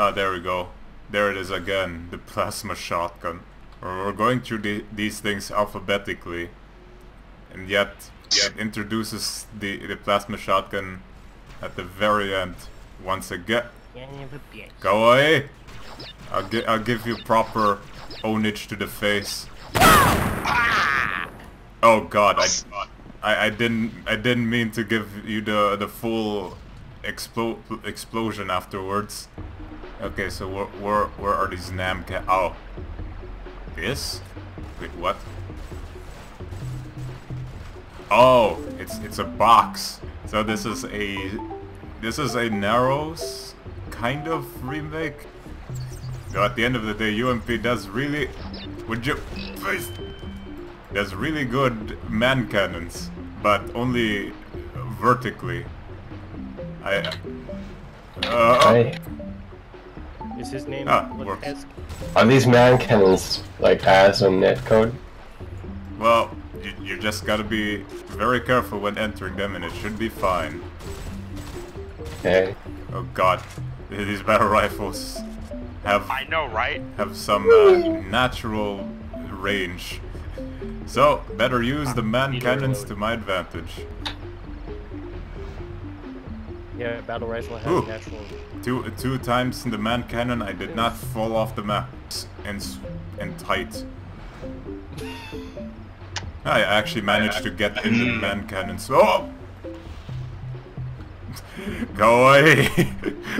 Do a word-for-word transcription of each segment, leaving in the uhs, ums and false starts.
Ah, there we go. There it is again, the plasma shotgun. We're going through the, these things alphabetically, and yet it introduces the, the plasma shotgun at the very end once again. Go away! I'll, gi I'll give you proper onage to the face. Oh god, I, I I didn't I didn't mean to give you the the full explo explosion afterwards. Okay, so where where, where are these Nam ca- oh. This? Wait, what? Oh, it's it's a box. So this is a this is a Narrows kind of remake. Though at the end of the day, U M P does really would you please does really good man cannons, but only vertically. I. Uh, hey. Is his name? Ah, works. Are these man cannons like as on netcode? Well, you, you just gotta be very careful when entering them, and it should be fine. Okay. Oh god, these battle rifles have I know, right? Have some uh, natural range. So, better use the man cannons to my advantage. Yeah, battle rifle has natural... Two, two times in the man cannon, I did not fall off the map and, and tight. I actually managed to get in the man cannon, so... Oh! Go away!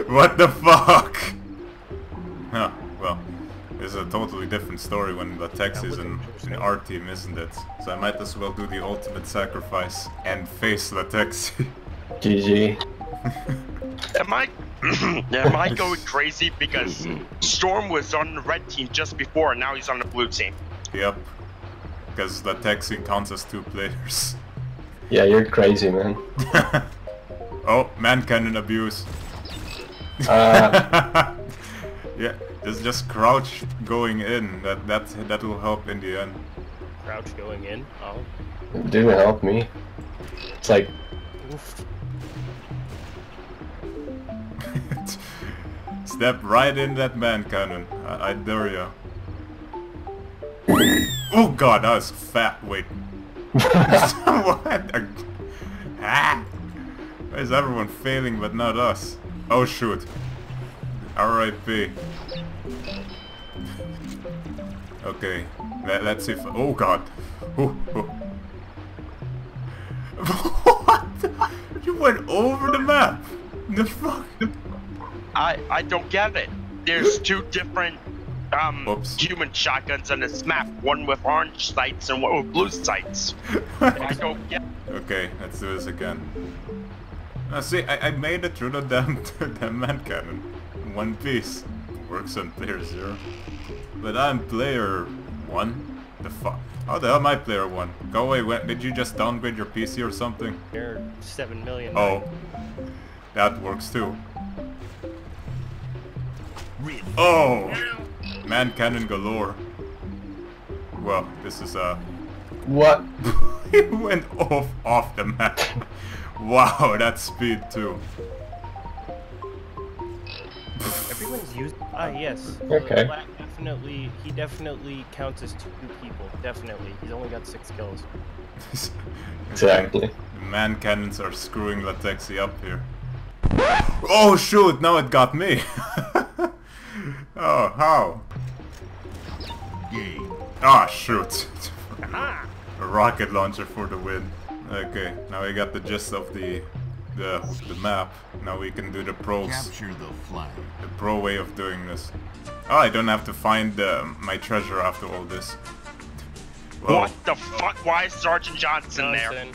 What the fuck? Huh, well... It's a totally different story when Lateksi is in, in our team, isn't it? So I might as well do the ultimate sacrifice and face Lateksi. G G. Am I, am I going crazy because Storm was on the red team just before and now he's on the blue team? Yep. Because Lateksi counts as two players. Yeah, you're crazy, man. Oh, man cannon abuse. Uh... yeah. Just, just crouch going in. That that that'll help in the end. Crouch going in? Oh. It didn't help me. It's like. Oof. Step right in that man cannon. I, I dare you. Oh god, that was fat. Wait. What? Ah. Why is everyone failing but not us? Oh shoot. R I P. Okay, Let, let's see if... Oh god! Oh, oh. What? The? You went over the map! The fuck? I, I don't get it. There's two different um, human shotguns on this map. One with orange sights and one with blue sights. I don't get it. Okay, let's do this again. Now see, I, I made it through the damn, damn man cannon. One piece. Works on player zero. But I'm player one? The fuck? How the hell am I player one? Go away, when, did you just downgrade your P C or something? You're seven million. Oh. Nine. That works too. Oh! Man cannon galore. Well, this is a... What? He went off, off the map. Wow, that's speed too. Everyone's used. Ah, yes. Okay. Black definitely, he definitely counts as two people. Definitely, he's only got six kills. Exactly. The man cannons are screwing Lateksi up here. Oh shoot! Now it got me. Oh how? Ah oh, shoot! A rocket launcher for the win. Okay, now we got the gist of the. The, the map. Now we can do the pros. Capture the flag. The pro way of doing this. Oh, I don't have to find uh, my treasure after all this. Whoa. What the fuck? Why is Sergeant Johnson there?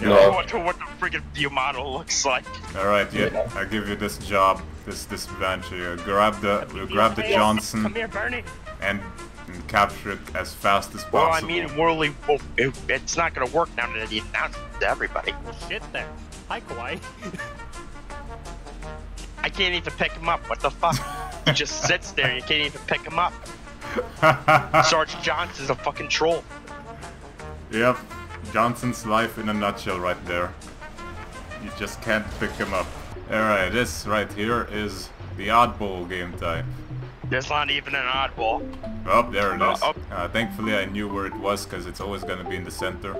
You know what, what the friggin' view model looks like. All right, yeah, I give you this job, this this venture. Grab the, we'll grab the Johnson. Come here, Bernie. And. And capture it as fast as possible. Well, I mean, Worley, well, it, it's not gonna work now that he announced it to everybody. Well, shit there. Hi, Kawhi. I can't even pick him up. What the fuck? He just sits there and you can't even pick him up. Sergeant Johnson's a fucking troll. Yep. Johnson's life in a nutshell right there. You just can't pick him up. Alright, this right here is The oddball game type. There's not even an oddball. Oh, there it is. Uh, oh. uh, thankfully I knew where it was, because it's always going to be in the center.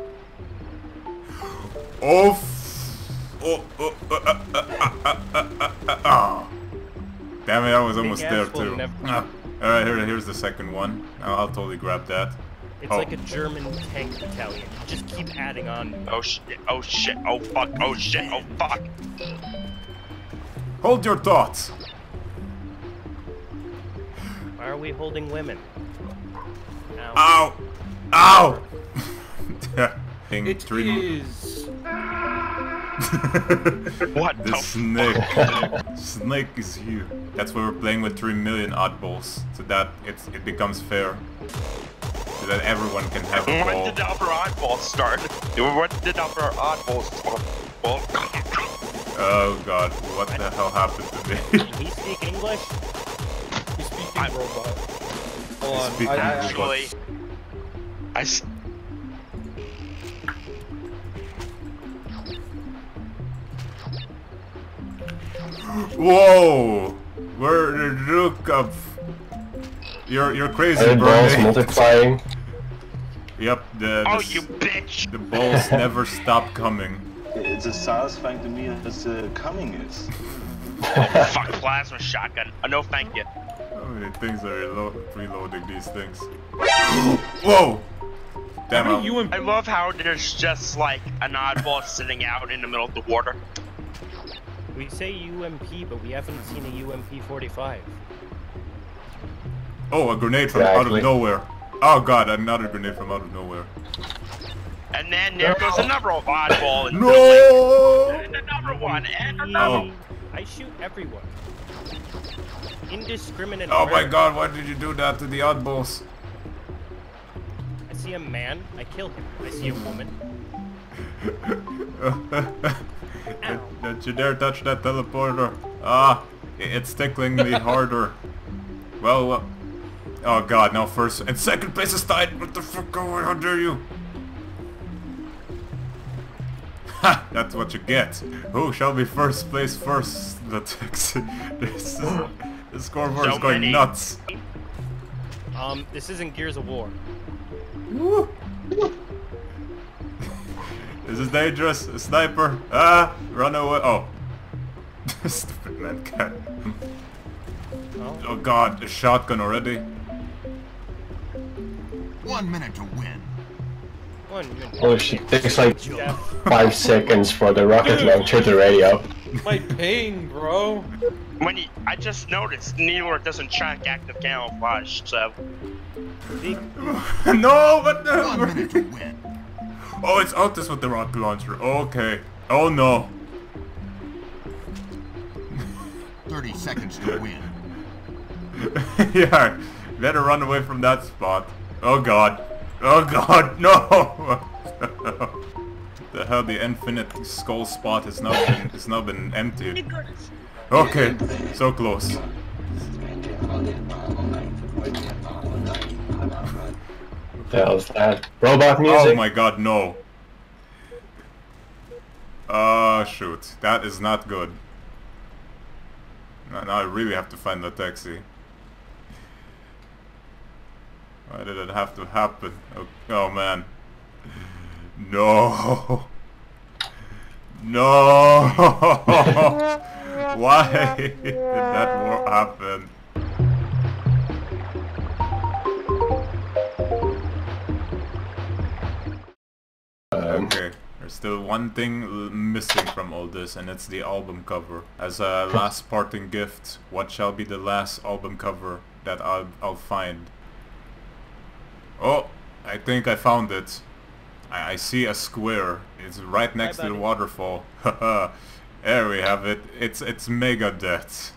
Oh, f oh, oh, uh, uh, uh, uh, uh, uh, uh, oh. Damn it, I was almost there too. Ah. Alright, here, here's the second one. I'll, I'll totally grab that. It's oh. like a German tank battalion. Just keep adding on. Oh shit, oh shit, oh fuck, oh shit, oh fuck. Hold your thoughts. Why are we holding women? Ow. Ow! Ow. It is. What the snake? Snake is you. That's why we're playing with three million oddballs, so that it's, it becomes fair, so that everyone can have a ball. When did our oddballs start? When did our oddballs start? Oh god, what the hell happened to me? Can he speak English? He's speaking I'm, robot. Hold on, speaking I actually... I... S Whoa! Where look up? You're you're crazy, bro. The balls multiplying. Yep. The, the oh, you bitch! The balls never stop coming. It's as satisfying to me as the uh, coming is. Oh, fuck plasma shotgun. Oh, no, thank you. How many things are reloading these things? Whoa! Damn. How you I love how there's just like an oddball sitting out in the middle of the water. We say U M P, but we haven't seen a U M P forty-five. Oh, a grenade from exactly. out of nowhere. Oh god, another grenade from out of nowhere. And then there no. goes another oddball. And no! And another one, and another. Oh. I shoot everyone. Indiscriminate. Oh murder. My god, why did you do that to the oddballs? I see a man, I kill him. I see a woman. Don't you dare touch that teleporter. Ah, it's tickling me harder. Well, uh, oh god, now first and second place is tied. What the fuck, how dare you? Ha, that's what you get. Who shall be first place first? Lateksi. This uh, the scoreboard so is going many. nuts. Um, this isn't Gears of War. Woo. This is dangerous, a sniper. Ah, run away. Oh. Stupid man cat. Oh. Oh god, a shotgun already. One minute to win. One minute. Oh shit, it takes like five seconds for the rocket launcher to radio. My ping, bro. When you, I just noticed Neeler doesn't track active camouflage, so. No, but no. One minute to win. Oh, it's aLTis with the rocket launcher. Okay. Oh no. Thirty seconds to win. Yeah, better run away from that spot. Oh god. Oh god, no. The hell, the infinite skull spot has now been has now been emptied. Okay, so close. That was bad. Robot music. Oh my god, no. Ah, uh, shoot. That is not good. Now, now I really have to find Lateksi. Why did it have to happen? Oh, oh man. No. No. Why did that war happen? Okay, there's still one thing missing from aLTis, and it's the album cover. As a last parting gift, what shall be the last album cover that I'll, I'll find? Oh, I think I found it. I, I see a square. It's right next Hi, to buddy. the waterfall. Haha, there we have it. It's, it's Megadeth.